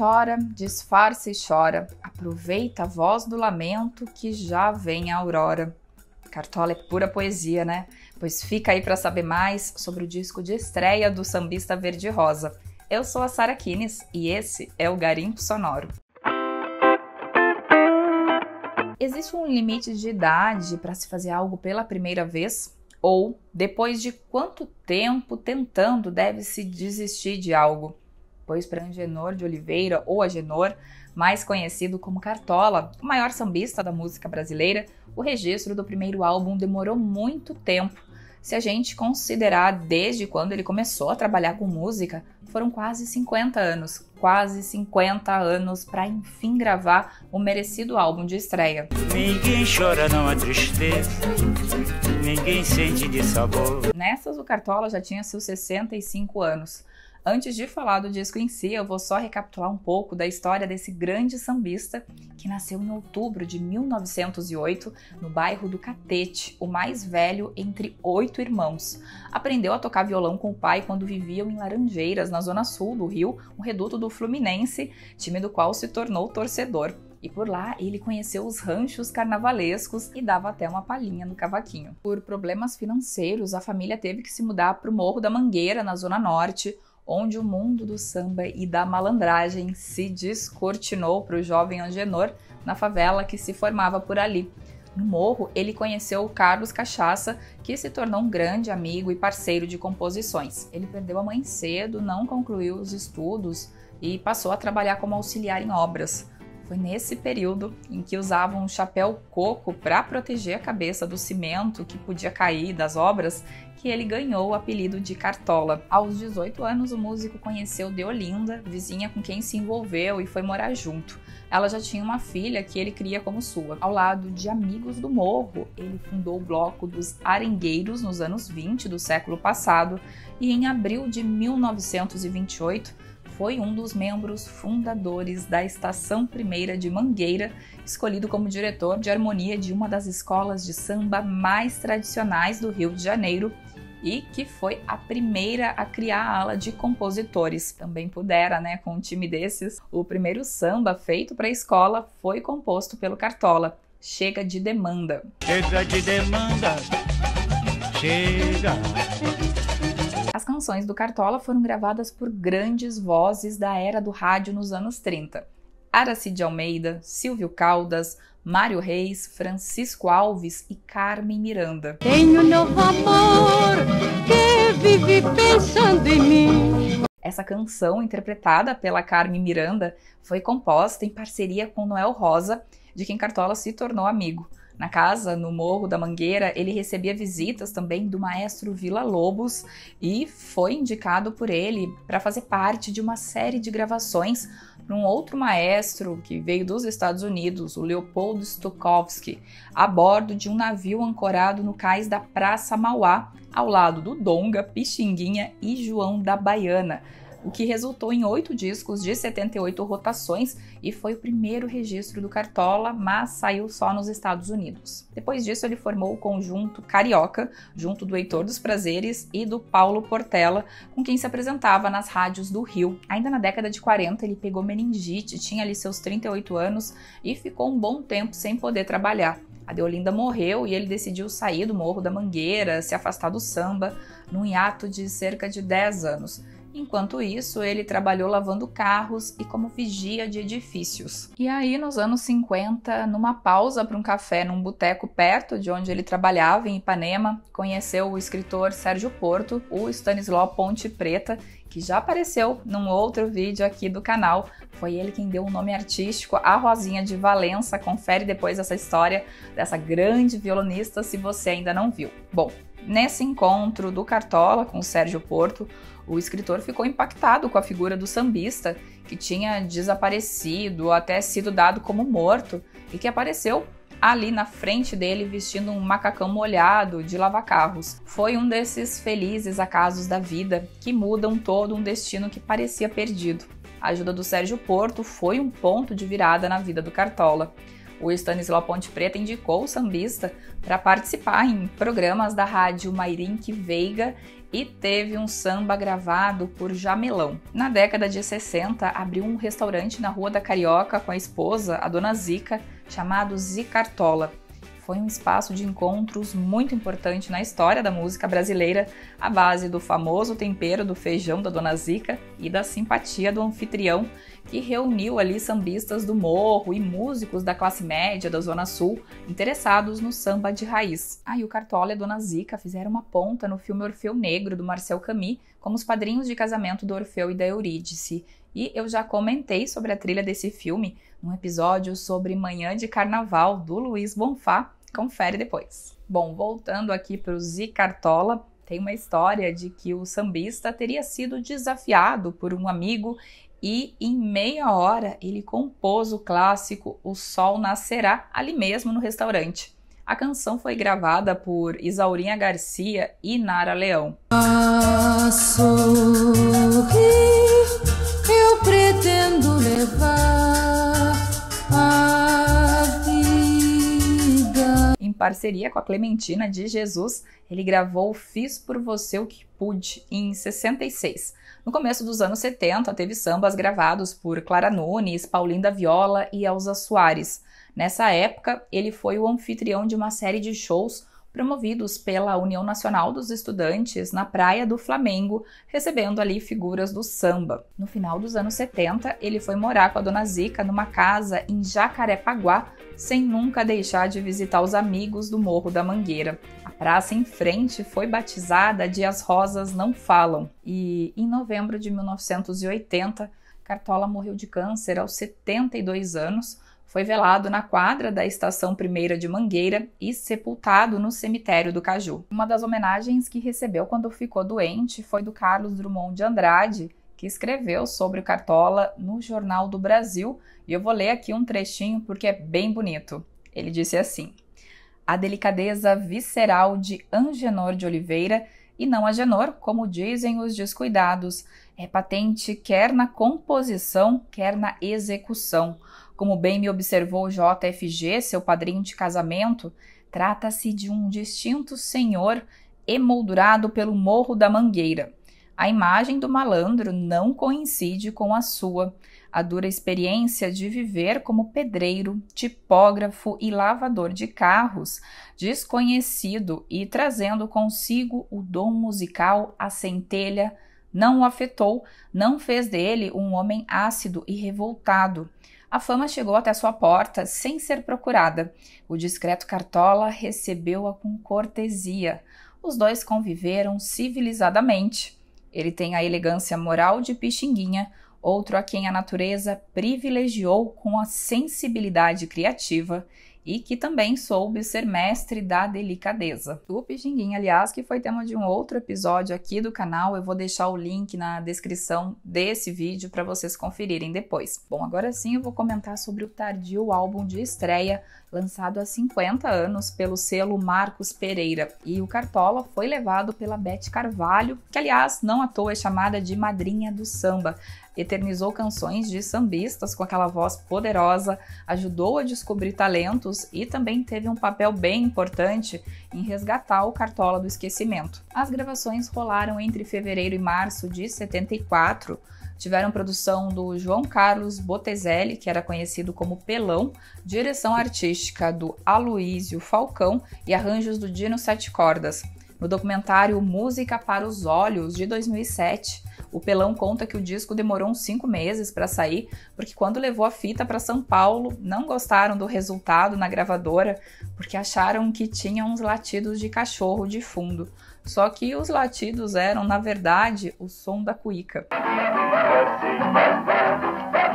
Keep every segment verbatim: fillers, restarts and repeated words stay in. chora, disfarça e chora, aproveita a voz do lamento que já vem a aurora. Cartola é pura poesia, né? Pois fica aí para saber mais sobre o disco de estreia do sambista Verde Rosa. Eu sou a Sarah Quines e esse é o Garimpo Sonoro. Existe um limite de idade para se fazer algo pela primeira vez? Ou, depois de quanto tempo tentando deve-se desistir de algo? Pois para Agenor de Oliveira, ou Agenor, mais conhecido como Cartola, o maior sambista da música brasileira, o registro do primeiro álbum demorou muito tempo. Se a gente considerar desde quando ele começou a trabalhar com música, foram quase cinquenta anos. Quase cinquenta anos para enfim gravar o merecido álbum de estreia. Ninguém chora não a tristeza, ninguém sente de sabor. Nessas, o Cartola já tinha seus sessenta e cinco anos. Antes de falar do disco em si, eu vou só recapitular um pouco da história desse grande sambista que nasceu em outubro de mil novecentos e oito no bairro do Catete, o mais velho entre oito irmãos. Aprendeu a tocar violão com o pai quando viviam em Laranjeiras, na zona sul do Rio, um reduto do Fluminense, time do qual se tornou torcedor. E por lá ele conheceu os ranchos carnavalescos e dava até uma palhinha no cavaquinho. Por problemas financeiros, a família teve que se mudar para o Morro da Mangueira, na zona norte, onde o mundo do samba e da malandragem se descortinou para o jovem Agenor na favela que se formava por ali. No morro, ele conheceu o Carlos Cachaça, que se tornou um grande amigo e parceiro de composições. Ele perdeu a mãe cedo, não concluiu os estudos e passou a trabalhar como auxiliar em obras. Foi nesse período em que usavam um chapéu coco para proteger a cabeça do cimento que podia cair das obras que ele ganhou o apelido de Cartola. Aos dezoito anos, o músico conheceu Deolinda, vizinha com quem se envolveu e foi morar junto. Ela já tinha uma filha que ele cria como sua. Ao lado de Amigos do Morro, ele fundou o bloco dos Arengueiros nos anos vinte do século passado e em abril de mil novecentos e vinte e oito, foi um dos membros fundadores da Estação Primeira de Mangueira, escolhido como diretor de harmonia de uma das escolas de samba mais tradicionais do Rio de Janeiro e que foi a primeira a criar a ala de compositores. Também pudera, né, com um time desses. O primeiro samba feito para a escola foi composto pelo Cartola, Chega de Demanda. Chega de demanda, chega. As canções do Cartola foram gravadas por grandes vozes da era do rádio nos anos trinta. Aracy de Almeida, Silvio Caldas, Mário Reis, Francisco Alves e Carmen Miranda. Tenho novo amor que vive pensando em mim. Essa canção, interpretada pela Carmen Miranda, foi composta em parceria com Noel Rosa, de quem Cartola se tornou amigo. Na casa, no Morro da Mangueira, ele recebia visitas também do maestro Vila Lobos e foi indicado por ele para fazer parte de uma série de gravações para um outro maestro que veio dos Estados Unidos, o Leopoldo Stokowski, a bordo de um navio ancorado no cais da Praça Mauá, ao lado do Donga, Pixinguinha e João da Baiana, o que resultou em oito discos de setenta e oito rotações e foi o primeiro registro do Cartola, mas saiu só nos Estados Unidos. Depois disso, ele formou o conjunto Carioca, junto do Heitor dos Prazeres e do Paulo Portela, com quem se apresentava nas rádios do Rio. Ainda na década de quarenta, ele pegou meningite, tinha ali seus trinta e oito anos e ficou um bom tempo sem poder trabalhar. A Deolinda morreu e ele decidiu sair do Morro da Mangueira, se afastar do samba, num hiato de cerca de dez anos. Enquanto isso, ele trabalhou lavando carros e como vigia de edifícios. E aí, nos anos cinquenta, numa pausa para um café num boteco perto de onde ele trabalhava, em Ipanema, conheceu o escritor Sérgio Porto, o Stanislaw Ponte Preta, que já apareceu num outro vídeo aqui do canal. Foi ele quem deu o nome artístico à Rosinha de Valença. Confere depois essa história dessa grande violonista, se você ainda não viu. Bom, nesse encontro do Cartola com o Sérgio Porto, o escritor ficou impactado com a figura do sambista, que tinha desaparecido ou até sido dado como morto, e que apareceu ali na frente dele vestindo um macacão molhado de lavar carros. Foi um desses felizes acasos da vida que mudam todo um destino que parecia perdido. A ajuda do Sérgio Porto foi um ponto de virada na vida do Cartola. O Stanislaw Ponte Preta indicou o sambista para participar em programas da rádio Mairink Veiga e teve um samba gravado por Jamelão. Na década de sessenta, abriu um restaurante na Rua da Carioca com a esposa, a dona Zica, chamado Zicartola. Foi um espaço de encontros muito importante na história da música brasileira, à base do famoso tempero do feijão da dona Zica e da simpatia do anfitrião, que reuniu ali sambistas do morro e músicos da classe média da Zona Sul interessados no samba de raiz. Aí o Cartola e a dona Zica fizeram uma ponta no filme Orfeu Negro, do Marcel Camus, como os padrinhos de casamento do Orfeu e da Eurídice. E eu já comentei sobre a trilha desse filme num episódio sobre Manhã de Carnaval, do Luiz Bonfá. Confere depois. Bom, voltando aqui para o Zicartola, tem uma história de que o sambista teria sido desafiado por um amigo e em meia hora ele compôs o clássico O Sol Nascerá, ali mesmo no restaurante. A canção foi gravada por Isaurinha Garcia e Nara Leão. A sorrir, eu pretendo levar a vida. Em parceria com a Clementina de Jesus, ele gravou Fiz Por Você O Que Pude, em sessenta e seis. No começo dos anos setenta, teve sambas gravados por Clara Nunes, Paulinda Viola e Elza Soares. Nessa época, ele foi o anfitrião de uma série de shows promovidos pela União Nacional dos Estudantes na Praia do Flamengo, recebendo ali figuras do samba. No final dos anos setenta, ele foi morar com a dona Zica numa casa em Jacarepaguá, sem nunca deixar de visitar os amigos do Morro da Mangueira. A praça em frente foi batizada de As Rosas Não Falam e, em novembro de mil novecentos e oitenta, Cartola morreu de câncer aos setenta e dois anos. Foi velado na quadra da Estação Primeira de Mangueira e sepultado no cemitério do Caju. Uma das homenagens que recebeu quando ficou doente foi do Carlos Drummond de Andrade, que escreveu sobre o Cartola no Jornal do Brasil, e eu vou ler aqui um trechinho porque é bem bonito. Ele disse assim: "A delicadeza visceral de Agenor de Oliveira, e não Agenor, como dizem os descuidados, é patente quer na composição, quer na execução. Como bem me observou J F G, seu padrinho de casamento, trata-se de um distinto senhor emoldurado pelo Morro da Mangueira. A imagem do malandro não coincide com a sua. A dura experiência de viver como pedreiro, tipógrafo e lavador de carros, desconhecido e trazendo consigo o dom musical, a centelha, não o afetou, não fez dele um homem ácido e revoltado. A fama chegou até sua porta sem ser procurada. O discreto Cartola recebeu-a com cortesia. Os dois conviveram civilizadamente. Ele tem a elegância moral de Pixinguinha, outro a quem a natureza privilegiou com a sensibilidade criativa e que também soube ser mestre da delicadeza." O Pixinguinha, aliás, que foi tema de um outro episódio aqui do canal, eu vou deixar o link na descrição desse vídeo para vocês conferirem depois. Bom, agora sim eu vou comentar sobre o tardio álbum de estreia, lançado há cinquenta anos pelo selo Marcos Pereira. E o Cartola foi levado pela Beth Carvalho, que aliás, não à toa é chamada de madrinha do samba. Eternizou canções de sambistas com aquela voz poderosa, ajudou a descobrir talentos e também teve um papel bem importante em resgatar o Cartola do esquecimento. As gravações rolaram entre fevereiro e março de setenta e quatro, tiveram produção do João Carlos Botezelli, que era conhecido como Pelão, direção artística do Aloísio Falcão e arranjos do Dino Sete Cordas. No documentário Música para os Olhos, de dois mil e sete, o Pelão conta que o disco demorou uns cinco meses para sair, porque quando levou a fita para São Paulo, não gostaram do resultado na gravadora, porque acharam que tinha uns latidos de cachorro de fundo. Só que os latidos eram, na verdade, o som da cuíca.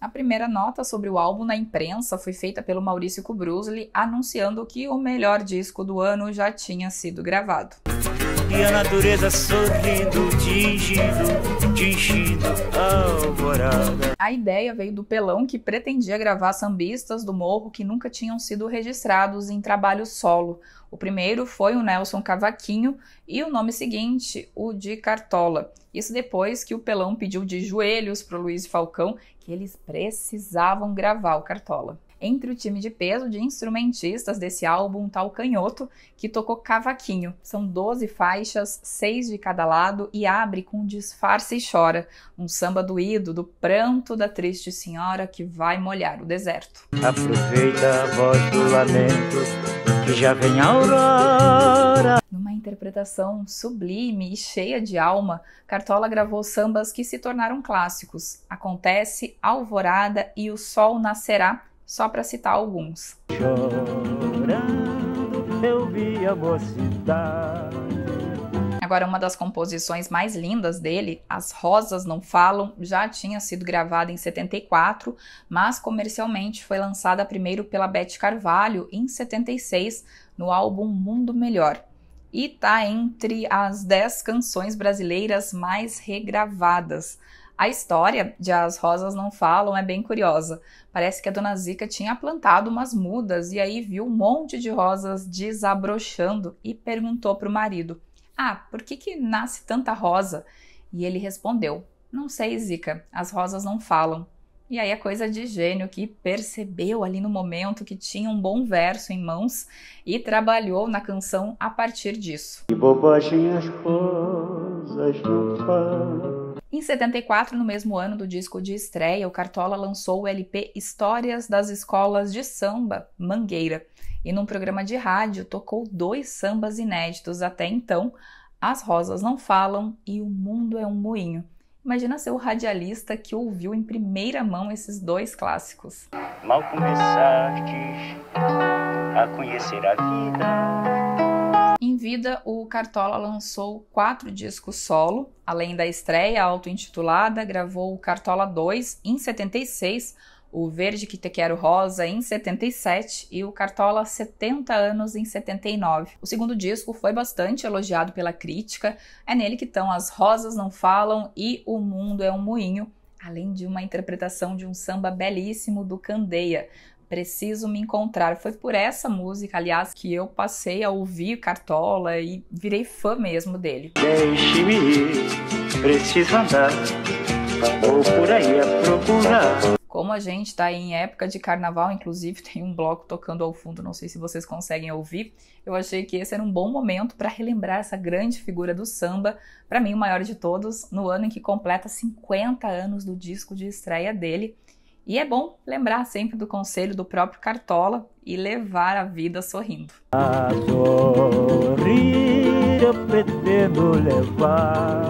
A primeira nota sobre o álbum na imprensa foi feita pelo Maurício Cubrusli, anunciando que o melhor disco do ano já tinha sido gravado. E a natureza sorrindo, tingindo, tingindo a alvorada. A ideia veio do Pelão, que pretendia gravar sambistas do morro que nunca tinham sido registrados em trabalho solo. O primeiro foi o Nelson Cavaquinho e o nome seguinte, o de Cartola. Isso depois que o Pelão pediu de joelhos para o Luiz Falcão que eles precisavam gravar o Cartola. Entre o time de peso de instrumentistas desse álbum tá o Canhoto, que tocou cavaquinho. São doze faixas, seis de cada lado, e abre com Disfarce e Chora, um samba doído do pranto da triste senhora que vai molhar o deserto. Aproveita a voz do lamento, que já vem a aurora. Numa interpretação sublime e cheia de alma, Cartola gravou sambas que se tornaram clássicos. Acontece, Alvorada e O Sol Nascerá, só para citar alguns. Chorando, eu vi a mocidade. Agora, uma das composições mais lindas dele, As Rosas Não Falam, já tinha sido gravada em setenta e quatro, mas comercialmente foi lançada primeiro pela Beth Carvalho em setenta e seis, no álbum Mundo Melhor. E tá entre as dez canções brasileiras mais regravadas. A história de As Rosas Não Falam é bem curiosa. Parece que a dona Zica tinha plantado umas mudas e aí viu um monte de rosas desabrochando e perguntou para o marido: "Ah, por que que nasce tanta rosa?" E ele respondeu: "Não sei, Zica, as rosas não falam." E aí é coisa de gênio que percebeu ali no momento que tinha um bom verso em mãos e trabalhou na canção a partir disso. Que bobagem, as rosas não falam. Em setenta e quatro, no mesmo ano do disco de estreia, o Cartola lançou o L P Histórias das Escolas de Samba, Mangueira, e num programa de rádio tocou dois sambas inéditos até então, As Rosas Não Falam e O Mundo é um Moinho. Imagina ser o radialista que ouviu em primeira mão esses dois clássicos. Mal começastes a conhecer a vida. Em vida, o Cartola lançou quatro discos solo, além da estreia auto-intitulada, gravou o Cartola dois em setenta e seis, o Verde que Te Quero Rosa em setenta e sete e o Cartola setenta Anos em setenta e nove. O segundo disco foi bastante elogiado pela crítica, é nele que estão As Rosas Não Falam e O Mundo é um Moinho, além de uma interpretação de um samba belíssimo do Candeia, Preciso Me Encontrar. Foi por essa música, aliás, que eu passei a ouvir Cartola e virei fã mesmo dele. Deixe-me ir, preciso andar, vou por aí a procurar. Como a gente tá em época de carnaval, inclusive tem um bloco tocando ao fundo, não sei se vocês conseguem ouvir, eu achei que esse era um bom momento para relembrar essa grande figura do samba, para mim o maior de todos, no ano em que completa cinquenta anos do disco de estreia dele. E é bom lembrar sempre do conselho do próprio Cartola e levar a vida sorrindo. A sorrir eu pretendo levar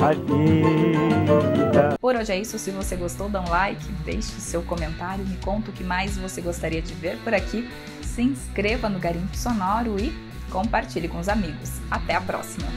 a vida. Por hoje é isso. Se você gostou, dá um like, deixe seu comentário, me conta o que mais você gostaria de ver por aqui. Se inscreva no Garimpo Sonoro e compartilhe com os amigos. Até a próxima!